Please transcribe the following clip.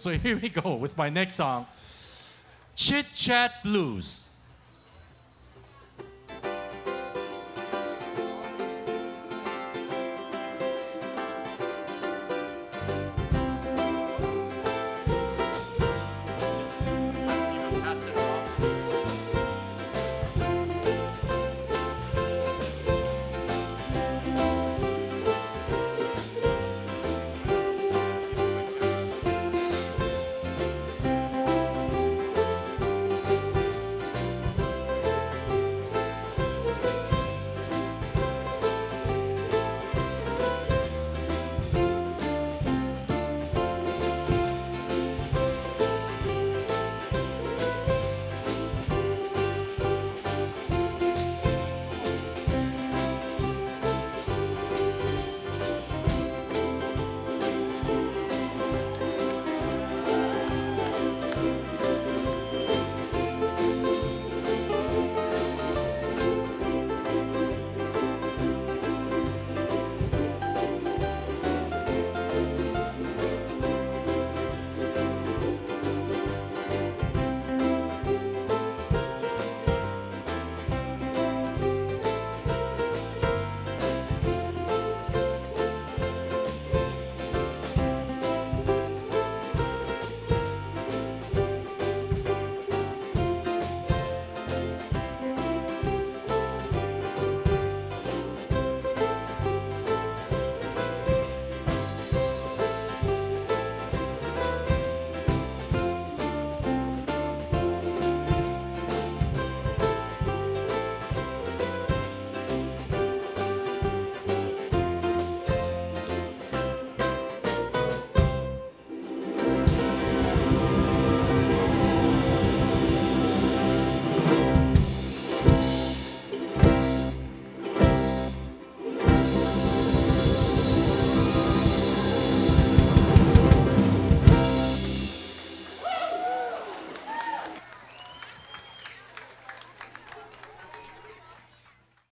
So here we go with my next song, Chit Chat Blues.